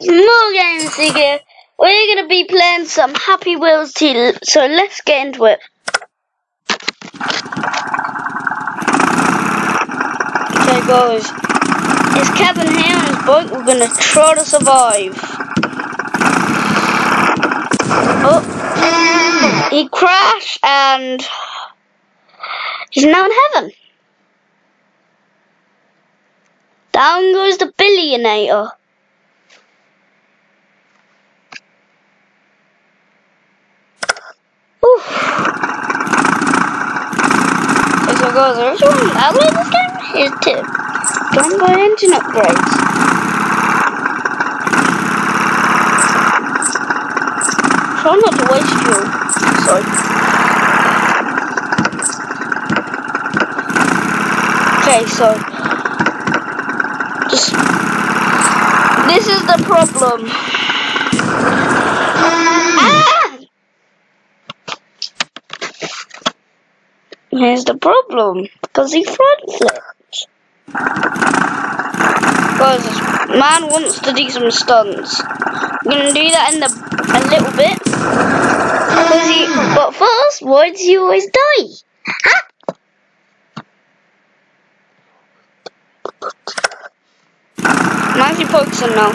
more games here. We're gonna be playing some Happy Wheels 2, so let's get into it. Okay guys, it's Kevin here on his bike. We're gonna try to survive. Oh, he crashed and he's now in heaven. Down goes the billionaire. Oof. Okay, so guys, I actually want to download this game. Here's a tip: don't buy engine upgrades. Try not to waste fuel. Sorry. Okay, so this is the problem. Here's the problem, because he front flipped. Because this man wants to do some stunts. I'm gonna do that in a little bit. But first, why does he always die? Huh? I'm actually focusing now.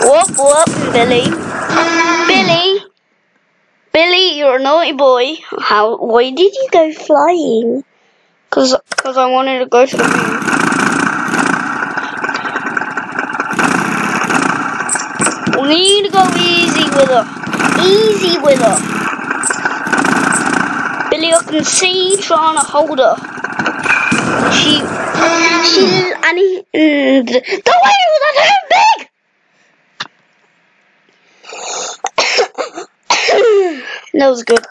Whoop whoop, Billy. Billy. Billy, you're a naughty boy. How? Why did you go flying? Cause I wanted to go to the moon. We need to go easy with her. Billy, I can see you trying to hold her. Don't worry, that's her big. That was good.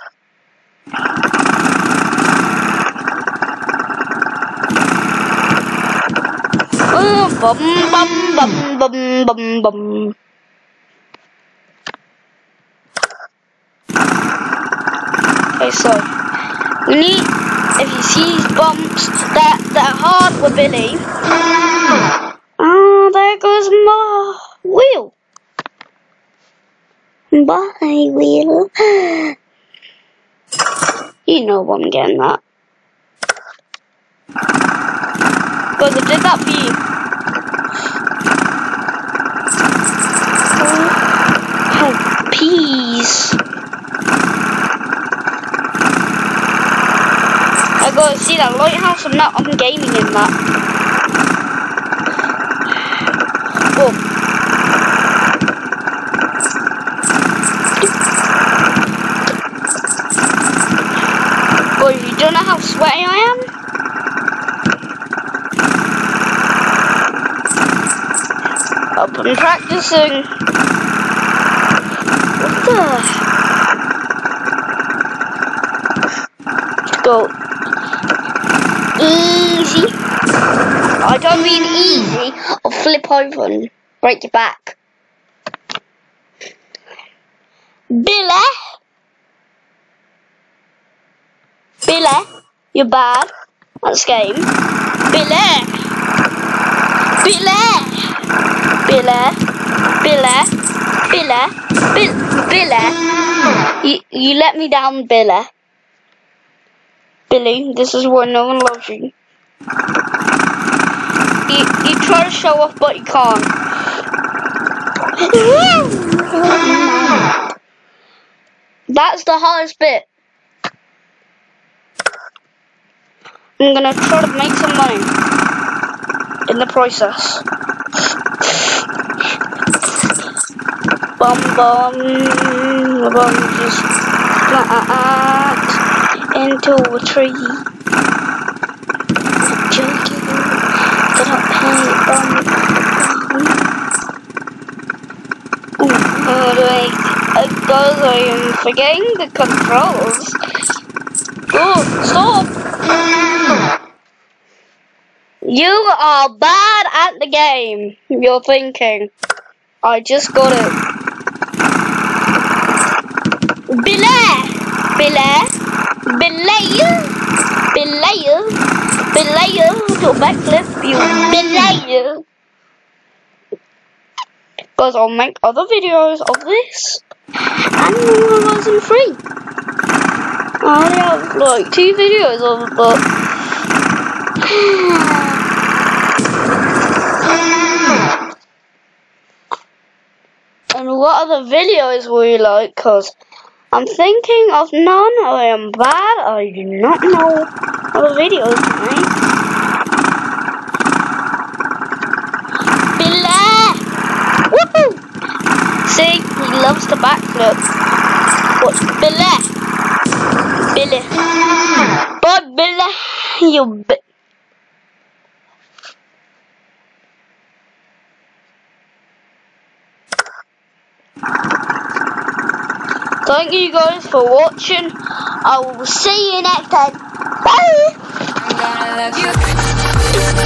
Oh, bum bum bum bum bum bum. Okay, so we need, if you see these bumps, that are hard with Billy. Oh, there goes my wheel. Bye, wheel. You know I'm getting that. Because I did that for you. Oh, peas. I gotta see that lighthouse and that. I'm gaming in that. Oh. You don't know how sweaty I am? I've been practicing. What the? Let's go. Easy. I don't mean easy. I'll flip over and break your back. Billy. Billy, you're bad at this game. Billy! Billy! Billy! Billy! Billy! Billy! You let me down, Billy. Billy, this is why no one loves you. You try to show off, but you can't. That's the hardest bit. I'm gonna try to make some money in the process. Bum bum bum, just flat into a tree. I'm joking, get up, hey bum bum. Guys, I am forgetting the controls. Oh, stop! You are bad at the game, you're thinking. I just got it. Billy! Billy! Billy! Billy! Billy! Do a backflip, you Billy! because I'll make other videos of this and more Horizon 3. I only have like 2 videos of it, but and what other videos will you like? Because I'm thinking of none. I am bad. I do not know other videos to make. Billy! Woohoo! See, he loves to backflip. What's Billy? Billy. But Billy, you bit. Thank you guys for watching. I will see you next time. Bye!